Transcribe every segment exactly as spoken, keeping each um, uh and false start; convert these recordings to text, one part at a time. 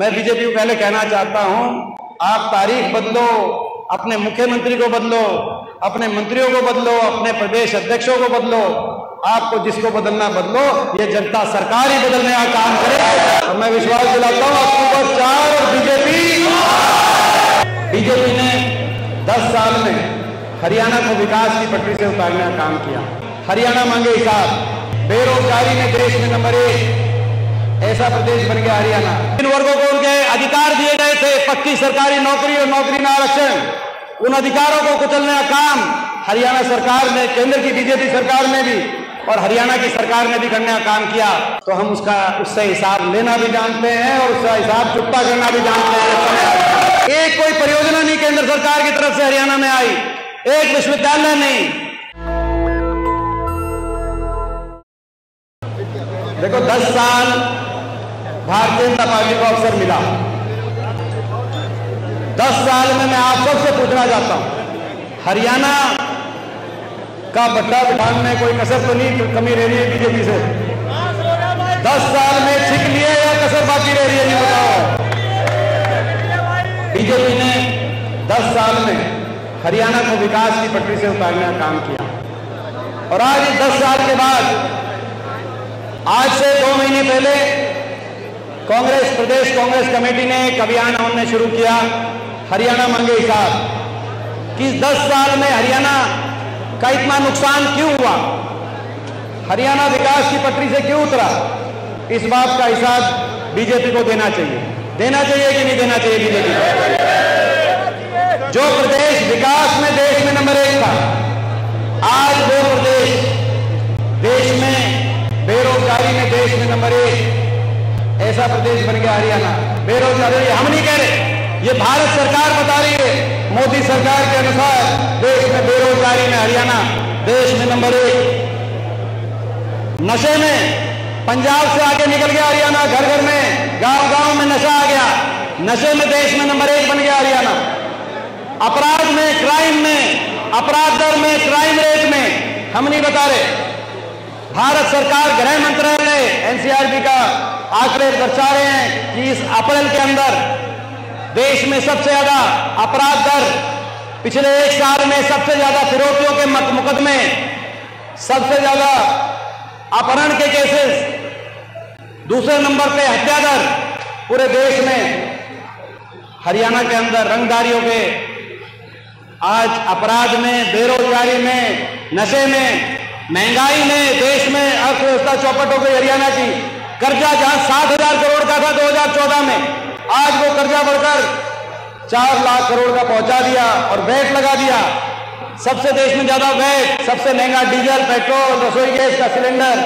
मैं बीजेपी को पहले कहना चाहता हूं, आप तारीख बदलो, अपने मुख्यमंत्री को बदलो, अपने मंत्रियों को बदलो, अपने प्रदेश अध्यक्षों को बदलो, आपको जिसको बदलना बदलो, ये जनता सरकार ही बदलने का काम करे। और मैं विश्वास दिलाता हूं अक्टूबर चार बीजेपी बीजेपी ने दस साल में हरियाणा को विकास की पटरी से उतारने का काम किया। हरियाणा मांगे हिसाब, बेरोजगारी में देश में नंबर एक ऐसा प्रदेश बन गया हरियाणा। इन वर्गों को उनके अधिकार दिए गए थे, पक्की सरकारी नौकरी और नौकरी न आरक्षण, उन अधिकारों को कुचलने का काम हरियाणा सरकार ने, केंद्र की बीजेपी सरकार ने भी और हरियाणा की सरकार ने भी करने का काम किया। तो हम उसका उससे हिसाब लेना भी जानते हैं और उसका हिसाब चुकता करना भी जानते हैं। एक कोई परियोजना नहीं केंद्र सरकार की तरफ से हरियाणा में आई, एक विश्वविद्यालय नहीं। देखो, दस साल भारतीय जनता पार्टी को अवसर मिला। दस साल में मैं आप सबसे पूछना चाहता हूं, हरियाणा का बट्टा बिठान में कोई कसर तो नहीं कमी रह रही है बीजेपी से? दस साल में छिक लिए या कसर बाकी रह रही है, ये बताओ। बीजेपी ने दस साल में हरियाणा को विकास की पटरी से उतारने का काम किया। और आज दस साल के बाद, आज से दो महीने पहले कांग्रेस प्रदेश कांग्रेस कमेटी ने एक अभियान हमने शुरू किया, हरियाणा मांगे हिसाब, कि दस साल में हरियाणा का इतना नुकसान क्यों हुआ, हरियाणा विकास की पटरी से क्यों उतरा। इस बात का हिसाब बीजेपी को देना चाहिए। देना चाहिए कि नहीं देना चाहिए बीजेपी को? जो प्रदेश विकास में देश में नंबर एक था, आज वो प्रदेश देश में बेरोजगारी में देश में नंबर एक ऐसा प्रदेश बन गया हरियाणा। बेरोजगारी हम नहीं कह रहे, ये भारत सरकार बता रही है। मोदी सरकार के अनुसार देश में बेरोजगारी में हरियाणा देश में नंबर एक। नशे में पंजाब से आगे निकल गया हरियाणा, घर घर में गांव गांव में नशा आ गया, नशे में देश में नंबर एक बन गया हरियाणा। अपराध में, क्राइम में, अपराध दर में, क्राइम रेट में हम नहीं बता रहे, भारत सरकार गृह मंत्रालय एनसीआरबी का आंकड़े दर्शा रहे हैं कि इस अप्रैल के अंदर देश में सबसे ज्यादा अपराध दर, पिछले एक साल में सबसे ज्यादा फिरौतियों के मुकदमे, सबसे ज्यादा अपहरण के केसेस, दूसरे नंबर पे हत्या दर, पूरे देश में हरियाणा के अंदर रंगदारियों के आज अपराध में, बेरोजगारी में, नशे में, महंगाई में देश में अर्थव्यवस्था चौपट हो गई हरियाणा की। कर्जा जहां सात हजार करोड़ का था दो हजार चौदह में, आज वो कर्जा बढ़कर चार लाख करोड़ का पहुंचा दिया और वैट लगा दिया। सबसे देश में ज्यादा वैट, सबसे महंगा डीजल, पेट्रोल, रसोई गैस का सिलेंडर,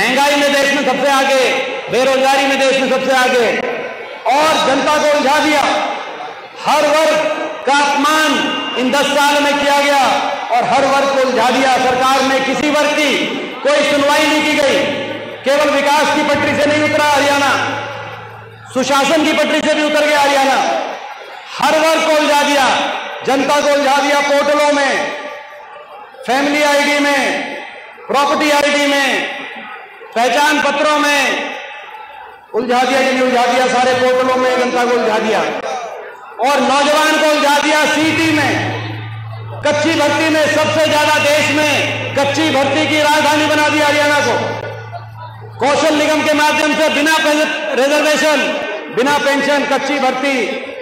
महंगाई में देश में सबसे आगे, बेरोजगारी में देश में सबसे आगे, और जनता को उलझा दिया। हर वर्ग का अपमान इन दस साल में किया गया और हर वर्ग को उलझा दिया। सरकार में किसी वर्ग की कोई सुनवाई नहीं की गई, केवल विकास की पटरी से नहीं उतरा हरियाणा, सुशासन की पटरी से भी उतर गया हरियाणा। हर वर्ग को उलझा दिया, जनता को उलझा दिया, पोर्टलों में, फैमिली आईडी में, प्रॉपर्टी आईडी में, पहचान पत्रों में उलझा दिया कि नहीं उलझा दिया, सारे पोर्टलों में जनता को उलझा दिया। और नौजवान को उलझा दिया, सीटी में कच्ची भर्ती में सबसे ज्यादा देश में कच्ची भर्ती की राजधानी बना दिया हरियाणा को। कौशल निगम के माध्यम से बिना रिजर्वेशन, बिना पेंशन कच्ची भर्ती,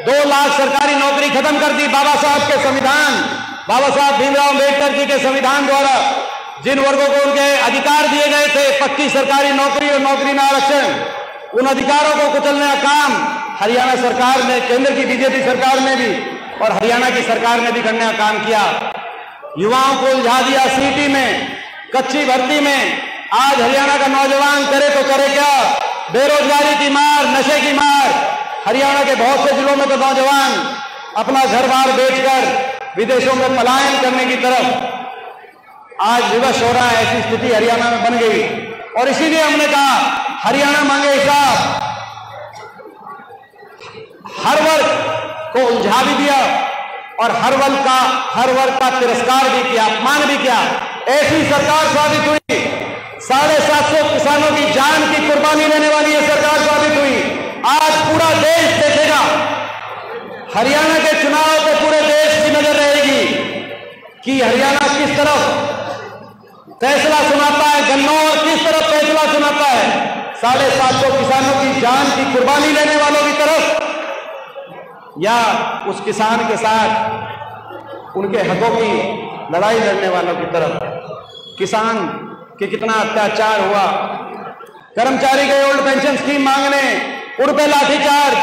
दो लाख सरकारी नौकरी खत्म कर दी। बाबा साहब के संविधान, बाबा साहब भीमराव अंबेडकर जी के संविधान द्वारा जिन वर्गों को उनके अधिकार दिए गए थे, पक्की सरकारी नौकरी और नौकरी न आरक्षण, उन अधिकारों को कुचलने का काम हरियाणा सरकार ने, केंद्र की बीजेपी सरकार ने भी और हरियाणा की सरकार ने भी करने का काम किया। युवाओं को उलझा दिया, सीटी में कच्ची भर्ती में। आज हरियाणा का नौजवान करे तो करे क्या? बेरोजगारी की मार, नशे की मार। हरियाणा के बहुत से जिलों में तो नौजवान अपना घर बार बेचकर विदेशों में पलायन करने की तरफ आज विवश हो रहा है। ऐसी स्थिति हरियाणा में बन गई और इसीलिए हमने कहा हरियाणा मांगे हिसाब। हर वर्ग को उलझा भी दिया और हर वर्ग का हर वर्ग का तिरस्कार भी किया, अपमान भी किया। ऐसी सरकार साबित हुई, साढ़े सात सौ किसानों की जान की कुर्बानी लेने वाली यह सरकार साबित हुई। आज पूरा देश देखेगा। हरियाणा के चुनाव पे पूरे देश की नजर रहेगी कि हरियाणा किस तरफ फैसला सुनाता है, गन्नौर किस तरफ फैसला सुनाता है। साढ़े सात सौ किसानों की जान की कुर्बानी लेने वालों की तरफ या उस किसान के साथ उनके हकों की लड़ाई लड़ने वालों की तरफ। किसान के कितना अत्याचार हुआ, कर्मचारी गए ओल्ड पेंशन स्कीम मांगने, उन पे लाठीचार्ज,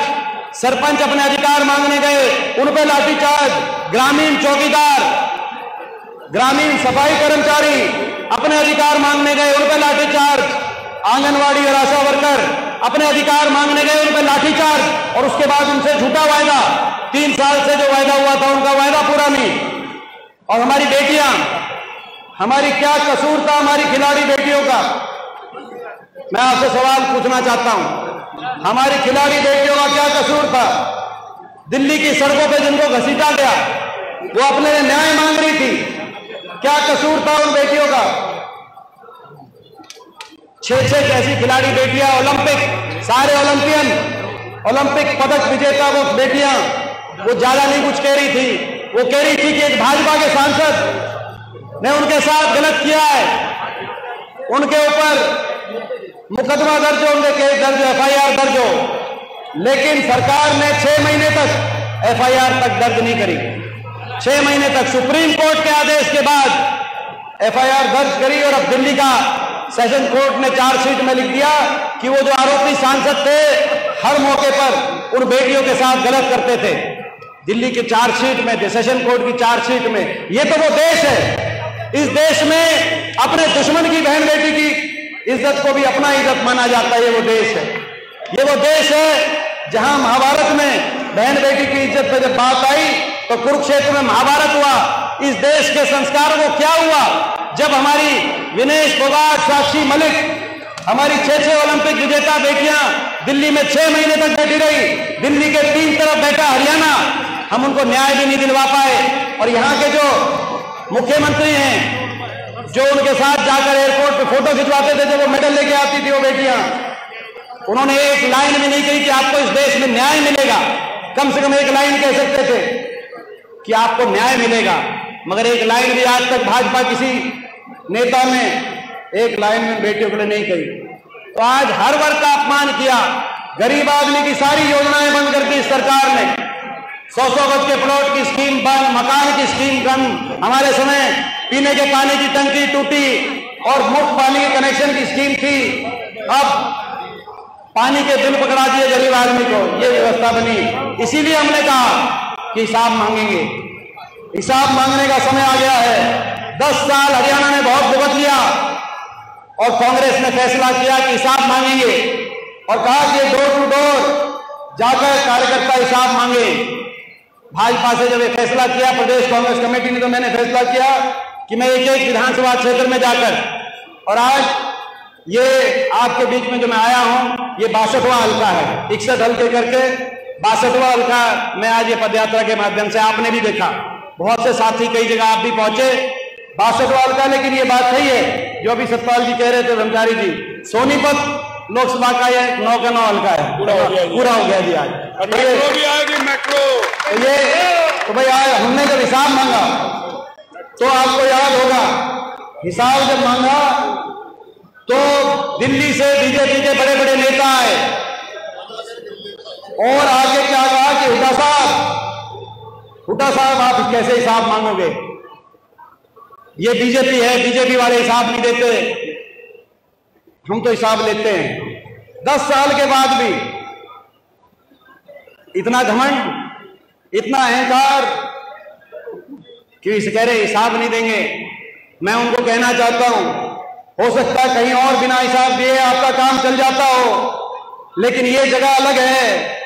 सरपंच अपने अधिकार मांगने गए, उन पे लाठीचार्ज, ग्रामीण चौकीदार, ग्रामीण सफाई कर्मचारी अपने अधिकार मांगने गए, उन पे लाठीचार्ज, आंगनवाड़ी और आशा वर्कर अपने अधिकार मांगने गए, उन पे लाठीचार्ज। और उसके बाद उनसे झूठा वायदा, तीन साल से जो वायदा हुआ था उनका वायदा पूरा नहीं। और हमारी बेटियां, हमारी क्या कसूर था हमारी खिलाड़ी बेटियों का? मैं आपसे सवाल पूछना चाहता हूं, हमारी खिलाड़ी बेटियों का क्या कसूर था? दिल्ली की सड़कों पे जिनको घसीटा गया वो अपने न्याय मांग रही थी, क्या कसूर था उन बेटियों का? छह छह जैसी खिलाड़ी बेटियां, ओलंपिक, सारे ओलंपियन, ओलंपिक पदक विजेता वो बेटियां, वो ज्यादा नहीं कुछ कह रही थी। वो कह रही थी कि एक भाजपा के सांसद ने उनके साथ गलत किया है, उनके ऊपर मुकदमा दर्ज हो, उनके केस दर्ज, एफ आई आर दर्ज हो, लेकिन सरकार ने छह महीने तक एफ आई आर तक दर्ज नहीं करी। छह महीने तक सुप्रीम कोर्ट के आदेश के बाद एफ आई आर दर्ज करी और अब दिल्ली का सेशन कोर्ट ने चार्जशीट में लिख दिया कि वो जो आरोपी सांसद थे हर मौके पर उन बेटियों के साथ गलत करते थे। दिल्ली की चार्जशीट में, सेशन कोर्ट की चार्जशीट में, ये तो वो देश है, इस देश में अपने दुश्मन की बहन बेटी की इज्जत को भी अपना इज्जत माना जाता है। ये वो देश है, ये वो देश है जहां महाभारत में बहन बेटी की इज्जत पर जब बात आई तो कुरुक्षेत्र में महाभारत हुआ। इस देश के संस्कार को क्या हुआ जब हमारी विनेश पवार, साक्षी मलिक, हमारी छह छह ओलंपिक विजेता बेटियां दिल्ली में छह महीने तक बैठी रही। दिल्ली के तीन तरफ बैठा हरियाणा, हम उनको न्याय भी नहीं दिलवा पाए। और यहाँ के जो मुख्यमंत्री हैं, जो उनके साथ जाकर एयरपोर्ट फोटो खिंचवाते थे जब वो मेडल लेके आती थी वो बेटियां, उन्होंने एक लाइन भी नहीं कही कि आपको इस देश में न्याय मिलेगा। कम से कम एक लाइन कह सकते थे कि आपको न्याय मिलेगा, मगर एक लाइन भी आज तक भाजपा किसी नेता ने एक लाइन में बेटियों के लिए नहीं कही। तो आज हर वर्ग का अपमान किया, गरीब आदमी की सारी योजनाएं बंद कर दी सरकार ने। सौ सौ गज के प्लॉट की स्कीम बंद, मकान की स्कीम बंद, हमारे समय पीने के पानी की टंकी टूटी और मुफ्त पानी के कनेक्शन की स्कीम थी, अब पानी के बिल पकड़ा दिए गरीब आदमी को, ये व्यवस्था बनी। इसीलिए हमने कहा कि हिसाब मांगेंगे, हिसाब मांगने का समय आ गया है। दस साल हरियाणा ने बहुत भुगत लिया और कांग्रेस ने फैसला किया कि हिसाब मांगेंगे और कहा कि डोर टू डोर जाकर कार्यकर्ता हिसाब मांगे। भाजपा से जब ये फैसला किया प्रदेश कांग्रेस कमेटी ने, तो मैंने फैसला किया कि मैं एक एक विधानसभा क्षेत्र में जाकर, और आज ये आपके बीच में जो मैं आया हूं ये बासठवां हल्का है, इकसठ हल्के करके बासठवां हल्का में आज ये पदयात्रा के माध्यम से आपने भी देखा, बहुत से साथी कई जगह आप भी पहुंचे, बासठवां हल्का। लेकिन ये बात सही है जो अभी सतपाल जी कह रहे थे, ब्रह्मचारी जी, सोनीपत लोकसभा का ये नौ का नौ हल्का है, पूरा हो गया जी आज ये। तो भाई आज हमने जब हिसाब मांगा तो आपको याद होगा, हिसाब जब मांगा तो दिल्ली से बीजेपी के बड़े बड़े नेता आए और आगे क्या कहा कि हुड्डा साहब, हुड्डा साहब आप कैसे हिसाब मांगोगे, ये बीजेपी है, बीजेपी वाले हिसाब नहीं देते, हम तो हिसाब लेते हैं। दस साल के बाद भी इतना घमंड, इतना अहंकार कि इस कह रहे हिसाब नहीं देंगे। मैं उनको कहना चाहता हूं, हो सकता है कहीं और बिना हिसाब दिए आपका काम चल जाता हो, लेकिन ये जगह अलग है,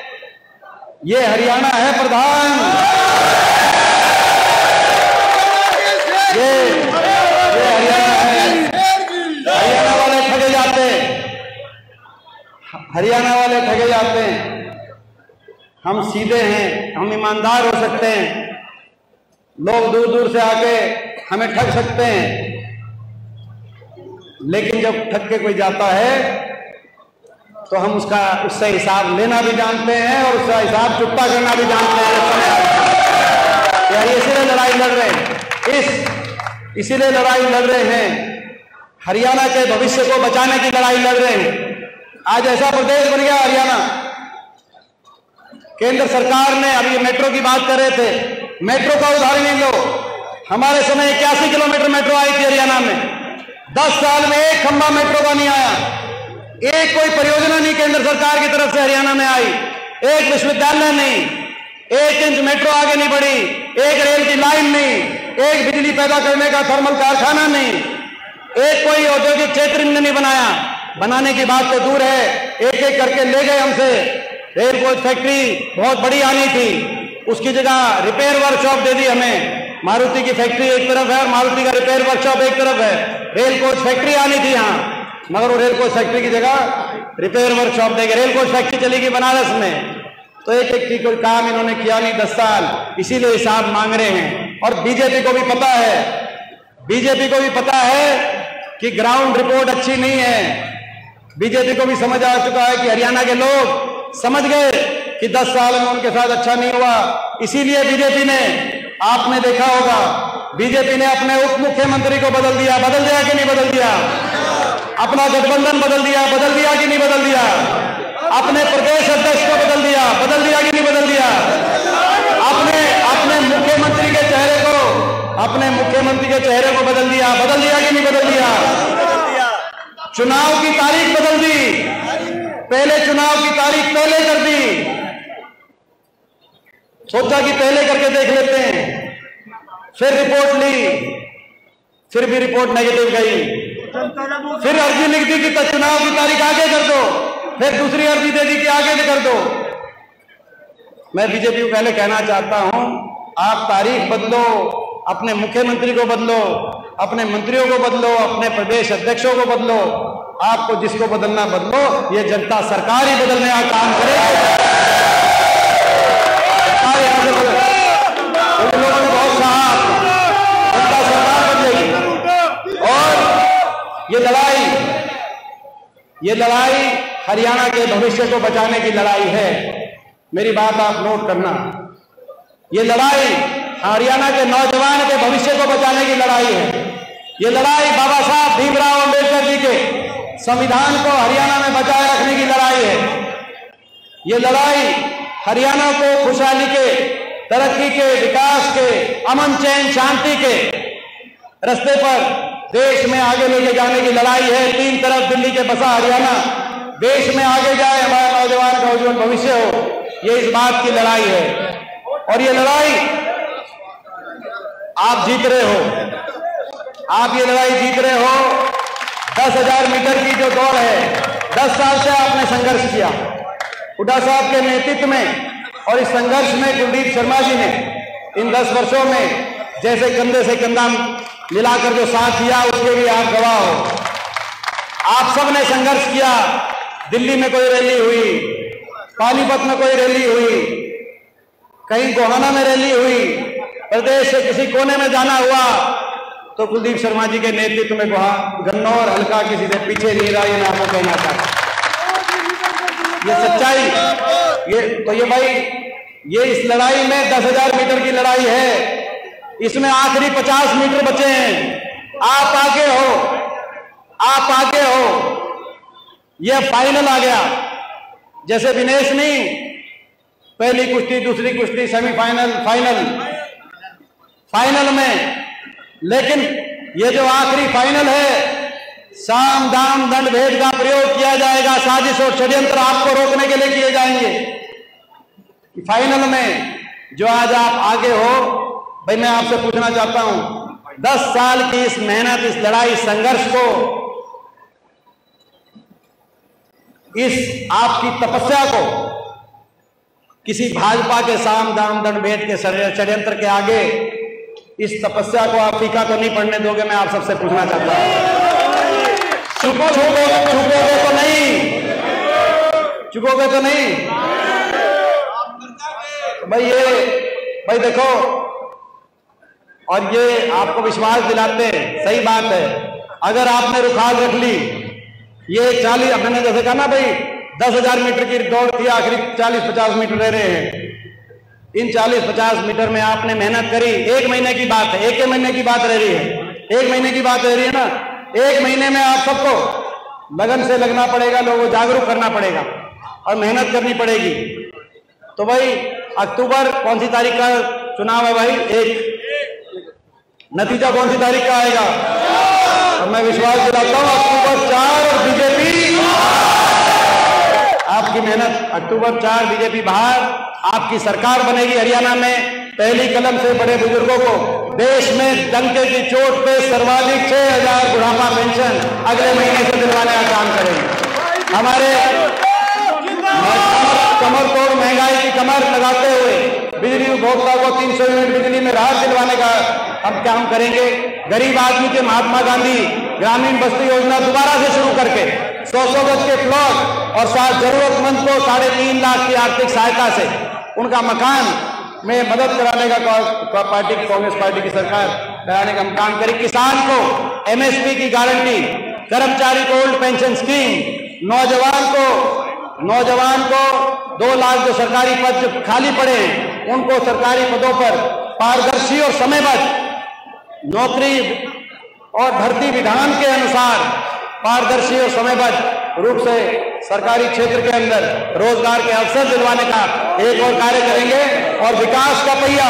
ये हरियाणा है प्रधान, ये, ये हरियाणा है। हरियाणा वाले ठगे जाते हैं, हरियाणा वाले ठगे जाते हैं। हम सीधे हैं, हम ईमानदार हो सकते हैं, लोग दूर दूर से आके हमें ठग सकते हैं, लेकिन जब ठग के कोई जाता है तो हम उसका उससे हिसाब लेना भी जानते हैं और उसका हिसाब चुप्पा करना भी जानते हैं। इसीलिए लड़ाई लड़ रहे हैं, इस इसीलिए लड़ाई लड़ रहे हैं, हरियाणा के भविष्य को बचाने की लड़ाई लड़ रहे हैं। आज ऐसा प्रदेश बन गया हरियाणा, केंद्र सरकार ने, अभी मेट्रो की बात कर रहे थे, मेट्रो का उदाहरण ही लो। हमारे समय इक्यासी किलोमीटर मेट्रो आई थी हरियाणा में, दस साल में एक खंबा मेट्रो का नहीं आया, एक कोई परियोजना नहीं केंद्र सरकार की तरफ से हरियाणा में आई, एक विश्वविद्यालय नहीं, एक इंच मेट्रो आगे नहीं बढ़ी, एक रेल की लाइन नहीं, एक बिजली पैदा करने का थर्मल कारखाना नहीं, एक कोई औद्योगिक क्षेत्र नहीं बनाया। बनाने की बात तो दूर है, एक एक करके ले गए हमसे। रेल कोच फैक्ट्री बहुत बड़ी आनी थी, उसकी जगह रिपेयर वर्कशॉप दे दी हमें। मारुति की फैक्ट्री एक तरफ है और मारुति का रिपेयर वर्कशॉप एक तरफ है। रेल कोच फैक्ट्री आनी थी यहाँ, मगर वो रेल कोच फैक्ट्री की जगह रिपेयर वर्कशॉप देंगे। रेल कोच फैक्ट्री चली गई बनारस में। तो एक एक चीज कोई काम इन्होंने किया नहीं दस साल, इसीलिए हिसाब मांग रहे हैं। और बीजेपी को भी पता है, बीजेपी को भी पता है कि ग्राउंड रिपोर्ट अच्छी नहीं है। बीजेपी को भी समझ आ चुका है कि हरियाणा के लोग समझ गए कि दस साल में उनके साथ अच्छा नहीं हुआ। इसीलिए बीजेपी ने, आपने देखा होगा, बीजेपी ने अपने उप मुख्यमंत्री को बदल दिया। बदल दिया कि नहीं बदल दिया? अपना गठबंधन बदल दिया, बदल दिया कि नहीं बदल दिया? अपने प्रदेश अध्यक्ष को बदल दिया, बदल दिया कि नहीं बदल दिया? अपने अपने मुख्यमंत्री के चेहरे को, अपने मुख्यमंत्री के चेहरे को बदल दिया, बदल दिया कि नहीं बदल दिया? चुनाव की तारीख बदल दी, पहले चुनाव की तारीख पहले कर दी, सोचा कि पहले करके देख लेते हैं। फिर रिपोर्ट ली, फिर भी रिपोर्ट नेगेटिव गई, फिर अर्जी लिख दी कि चुनाव की तारीख आगे कर दो, फिर दूसरी अर्जी दे दी कि आगे कर दो। मैं बीजेपी को पहले कहना चाहता हूं, आप तारीख बदलो, अपने मुख्यमंत्री को बदलो, अपने मंत्रियों को बदलो, अपने प्रदेश अध्यक्षों को बदलो, आपको जिसको बदलना बदलो। ये जनता सरकार ही बदलने का काम करे। ये लड़ाई, ये लड़ाई हरियाणा के भविष्य को बचाने की लड़ाई है। मेरी बात आप नोट करना, ये लड़ाई हरियाणा के नौजवान के भविष्य को बचाने की लड़ाई है। ये लड़ाई बाबा साहब भीमराव अंबेडकर जी के संविधान को हरियाणा में बचाए रखने की लड़ाई है। ये लड़ाई हरियाणा को खुशहाली के, तरक्की के, विकास के, अमन चैन शांति के रास्ते पर देश में आगे लेके जाने की लड़ाई है। तीन तरफ दिल्ली के बसा हरियाणा, देश में आगे जाए, हमारे नौजवान का उज्जवल भविष्य हो, ये इस बात की लड़ाई है। और ये लड़ाई आप जीत रहे हो, आप ये लड़ाई जीत रहे हो। दस हजार मीटर की जो दौड़ है, दस साल से आपने संघर्ष किया हुड्डा साहब के नेतृत्व में, और इस संघर्ष में कुलदीप शर्मा जी ने इन दस वर्षों में जैसे कंधे से कंधा मिलाकर जो साथ दिया, उसके भी आप गवाह हो। आप सब ने संघर्ष किया। दिल्ली में कोई रैली हुई, पानीपत में कोई रैली हुई, कहीं गोहाना में रैली हुई, प्रदेश से किसी कोने में जाना हुआ, तो कुलदीप शर्मा जी के नेतृत्व में गोहा गन्नौर हल्का किसी से पीछे नहीं रहा। ये मैं आपको कहना चाहता, ये सच्चाई, ये तो ये भाई, ये इस लड़ाई में दस हजार मीटर की लड़ाई है, इसमें आखिरी पचास मीटर बचे हैं। आप आगे हो, आप आगे हो, यह फाइनल आ गया। जैसे विनेश नहीं, पहली कुश्ती, दूसरी कुश्ती, सेमीफाइनल, फाइनल, फाइनल में। लेकिन यह जो आखिरी फाइनल है, साम दाम दंड भेद का प्रयोग किया जाएगा, साजिश और षड्यंत्र आपको रोकने के लिए किए जाएंगे। फाइनल में जो आज आप आगे हो, भाई मैं आपसे पूछना चाहता हूं, दस साल की इस मेहनत, इस लड़ाई, संघर्ष को, इस आपकी तपस्या को किसी भाजपा के साम दाम दंड भेद के षड्यंत्र के आगे इस तपस्या को आप फीका तो नहीं पड़ने दोगे? मैं आप सबसे पूछना चाहता हूं, चुकोगे चुकोगे तो नहीं? चुकोगे तो नहीं? भाई ये भाई देखो, और ये आपको विश्वास दिलाते हैं, सही बात है। अगर आपने रुखाल रख ली, ये चालीस, मैंने जैसे कहा ना भाई, दस हजार मीटर की दौड़ की आखिरी चालीस पचास मीटर रह रहे हैं। इन चालीस पचास मीटर में आपने मेहनत करी, एक महीने की बात है, एक महीने की बात रह रही है, एक महीने की बात रह रही है ना। एक महीने में आप सबको लगन से लगना पड़ेगा, लोगों को जागरूक करना पड़ेगा और मेहनत करनी पड़ेगी। तो भाई अक्टूबर कौन सी तारीख का चुनाव है भाई? एक। नतीजा कौन सी तारीख का आएगा? और मैं विश्वास दिलाता हूँ अक्टूबर चार और बीजेपी, आपकी मेहनत अक्टूबर चार बीजेपी बाहर आपकी सरकार बनेगी। हरियाणा में पहली कलम से बड़े बुजुर्गों को, देश में डंके की चोट पे सर्वाधिक छह हजार बुढ़ापा पेंशन अगले महीने से दिलवाने का काम करेंगे। हमारे कमर तोड़ महंगाई की कमर लगाते हुए बिजली उपभोक्ता को तीन सौ यूनिट बिजली में राहत दिलवाने का हम काम करेंगे। गरीब आदमी के महात्मा गांधी ग्रामीण बस्ती योजना दोबारा से शुरू करके सौ सौ गज के प्लॉट और साथ जरूरतमंद को साढ़े तीन लाख की आर्थिक सहायता से उनका मकान में मदद कराने का पार्टी कांग्रेस पार्टी की सरकार कराने का हम काम करें। किसान को एमएसपी की गारंटी, कर्मचारी को ओल्ड पेंशन स्कीम, नौजवान को नौजवान को दो लाख जो सरकारी पद खाली पड़े हैं उनको सरकारी पदों पर पारदर्शी और समयबद्ध नौकरी और भर्ती विधान के अनुसार पारदर्शी और समयबद्ध रूप से सरकारी क्षेत्र के अंदर रोजगार के अवसर दिलवाने का एक और कार्य करेंगे। और विकास का पहिया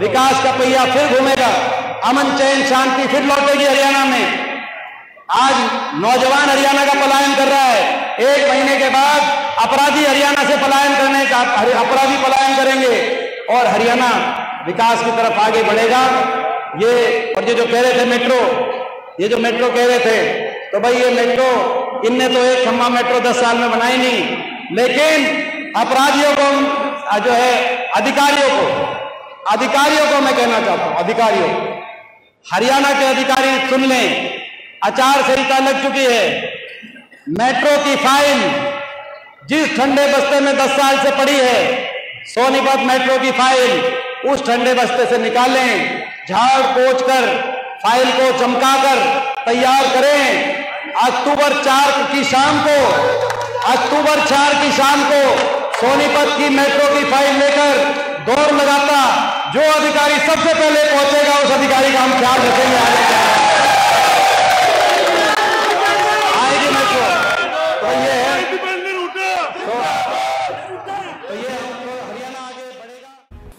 विकास का पहिया फिर घूमेगा, अमन चैन शांति फिर लौटेगी हरियाणा में। आज नौजवान हरियाणा का पलायन कर रहा है, एक महीने के बाद अपराधी हरियाणा से पलायन करने का अपराधी पलायन करेंगे और हरियाणा विकास की तरफ आगे बढ़ेगा। ये और ये जो कह रहे थे मेट्रो, ये जो मेट्रो कह रहे थे, तो भाई ये मेट्रो इनने तो एक खम्मा मेट्रो दस साल में बनाई नहीं, लेकिन अपराधियों को जो है अधिकारियों को अधिकारियों को मैं कहना चाहता हूं, अधिकारियों हरियाणा के अधिकारी सुन लें, आचार संहिता लग चुकी है। मेट्रो की फाइन जिस ठंडे बस्ते में दस साल से पड़ी है, सोनीपत मेट्रो की फाइल उस ठंडे बस्ते से निकालें, झाड़ पोछ कर फाइल को चमकाकर तैयार करें। अक्टूबर चार की शाम को अक्टूबर चार की शाम को सोनीपत की मेट्रो की फाइल लेकर दौड़ लगाता जो अधिकारी सबसे पहले पहुंचेगा उस अधिकारी का हम ख्याल रखेंगे। आएगी मेट्रो, तो ये है तो ये हरियाणा आगे बढ़ेगा।